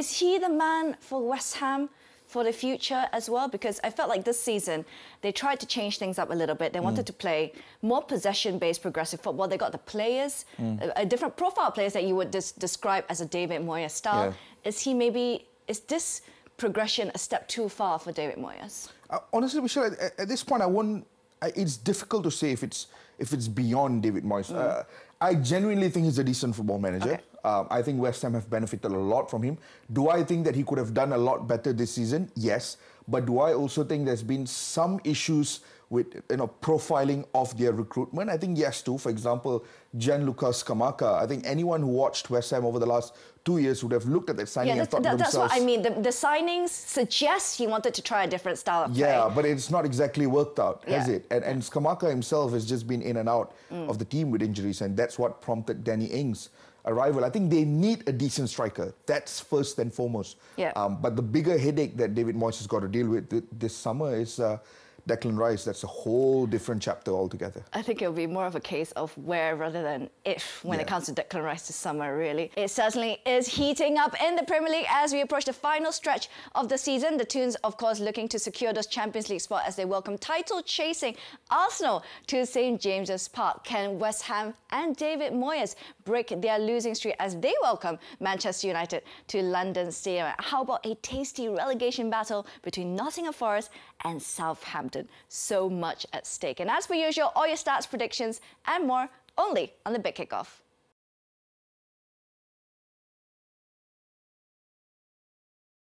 Is he the man for West Ham for the future as well? Because I felt like this season, they tried to change things up a little bit. They wanted to play more possession-based progressive football. They got the players, a different profile players that you would describe as a David Moyes style. Yeah. Is this progression a step too far for David Moyes? Honestly, Michelle, at this point, it's difficult to say if it's beyond David Moyes. I genuinely think he's a decent football manager. Okay. I think West Ham have benefited a lot from him. Do I think that he could have done a lot better this season? Yes. But do I also think there's been some issues with profiling of their recruitment? I think yes too. For example, Gianluca Scamacca. I think anyone who watched West Ham over the last 2 years would have looked at that signing and thought to themselves... That's what I mean. The signings suggest he wanted to try a different style of play. Yeah, but it's not exactly worked out, has it? And Scamacca himself has just been in and out of the team with injuries, and that's what prompted Danny Ings' arrival. I think they need a decent striker. That's first and foremost. Yeah. But the bigger headache that David Moyes has got to deal with this summer is... Declan Rice, that's a whole different chapter altogether. I think it'll be more of a case of where rather than if when it comes to Declan Rice this summer, really. It certainly is heating up in the Premier League as we approach the final stretch of the season. The Toons, of course, looking to secure those Champions League spot as they welcome title-chasing Arsenal to St James's Park. Can West Ham and David Moyes break their losing streak as they welcome Manchester United to London Stadium? How about a tasty relegation battle between Nottingham Forest and Southampton? So much at stake. And as per usual, all your stats, predictions and more only on the Big Kick Off.